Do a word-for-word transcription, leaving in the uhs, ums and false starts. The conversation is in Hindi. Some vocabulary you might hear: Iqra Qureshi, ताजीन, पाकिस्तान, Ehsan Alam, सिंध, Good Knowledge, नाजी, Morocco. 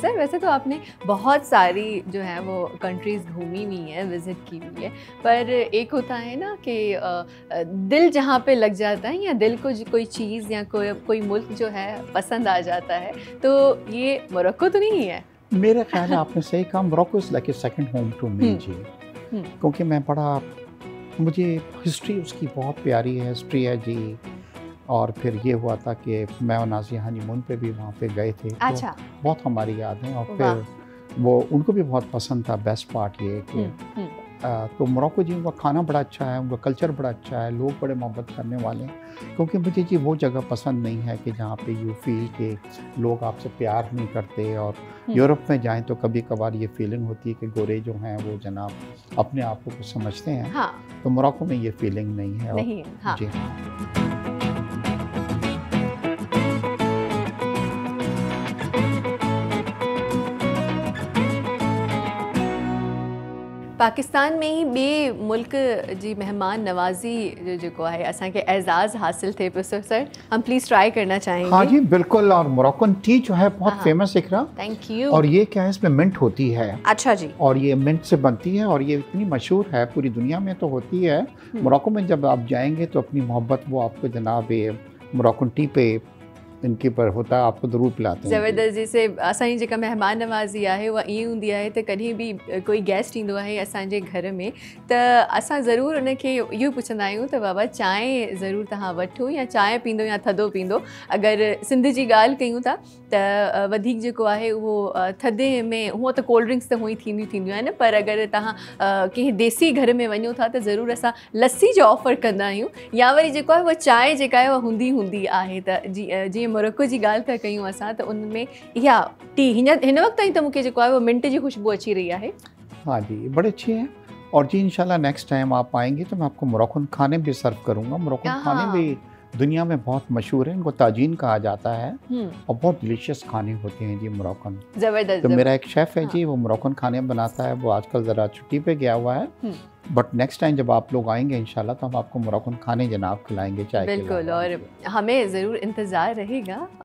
सर वैसे तो आपने बहुत सारी जो है वो कंट्रीज़ घूमी हुई है, विज़िट की हुई है, पर एक होता है ना कि दिल जहाँ पे लग जाता है या दिल को कोई चीज़ या कोई कोई मुल्क जो है पसंद आ जाता है, तो ये मोरक्को तो नहीं है। मेरे ख्याल आपने सही कहा, Morocco is like a second home to me जी, क्योंकि मैं बड़ा, मुझे हिस्ट्री उसकी बहुत प्यारी है, हिस्ट्री है जी। और फिर ये हुआ था कि मैं और नाजी हनीमून पे भी वहाँ पे गए थे, अच्छा। तो बहुत हमारी याद है, और फिर वो उनको भी बहुत पसंद था। बेस्ट पार्ट ये कि आ, तो मोरक्को जी उनका खाना बड़ा अच्छा है, उनका कल्चर बड़ा अच्छा है, लोग बड़े मोहब्बत करने वाले हैं। क्योंकि मुझे जी वो जगह पसंद नहीं है कि जहाँ पे यू फील के लोग आपसे प्यार नहीं करते। और यूरोप में जाएं तो कभी कभार ये फीलिंग होती है कि गोरे जो हैं वो जनाब अपने आप को कुछ समझते हैं, हाँ। तो मोरक्को में ये फीलिंग नहीं है, नहीं, और, हाँ। जी हाँ। पाकिस्तान में ही बे मुल्क जी मेहमान नवाजी जो है असां के एजाज़ हासिल थे, सर हम प्लीज़ ट्राई करना चाहेंगे। हाँ जी बिल्कुल, और मोरक्कन टी जो है बहुत, हाँ, फेमस इकरा, थैंक यू। और ये क्या है, इसमें मिंट होती है, अच्छा जी, और ये मिंट से बनती है और ये इतनी मशहूर है, पूरी दुनिया में तो होती है। मोरक्को में जब आप जाएंगे तो अपनी मोहब्बत वो आपको जनाब मोरक्कन टी पे इनके पर होता है, आपको जरूर पिलाते हैं। ज़बरदस्त, जैसे असाई जेका मेहमान नवाजी है वह ये हूँ है तो कहीं भी कोई गेस्ट इंदो है असांजे घर में तो असा जरूर उनके यो पुछंदा आयूँ तो बाबा चाय जरूर तहाँ वठो, या चाय पींदो या थदो पींदो। अगर सिंध की गाल क्यों था तो वधिक जेको है वो थदे में हुआ तो कोल्ड ड्रिंक्स तो हुई थींदी थींदी है ना, पर अगर तहाँ कहीं देसी घर में वनो था तो जरूर असा लस्सी जो ऑफर कंदा आयूँ, या वरी जेको है वो चाय जेका है वो हुंदी हुंदी है। तो जी जी मोरक्को की गाल पे कयूं असा तो उनमें या टी इन वक्त ही तो मुझे जो है वो मिंट की खुशबू अच्छी रही है। हाँ जी बड़े अच्छी है, और जी इंशाल्लाह नेक्स्ट टाइम आप आएंगे तो मैं आपको मोरक्कन खाने भी सर्व करूँगा। मोरक्कन खाने भी दुनिया में बहुत मशहूर है, इनको ताजीन कहा जाता है, और बहुत डिलीशियस खाने होते हैं जी मोरक्कन, जबरदस्त। तो मेरा एक शेफ़ है जी वो मोरक्कन खाने बनाता है, वो आजकल ज़रा छुट्टी पे गया हुआ है, बट नेक्स्ट टाइम जब आप लोग आएंगे इंशाल्लाह तो हम आपको मोरक्कन खाने जनाब खिलाएंगे, चाय बिल्कुल, और हमें ज़रूर इंतज़ार रहेगा।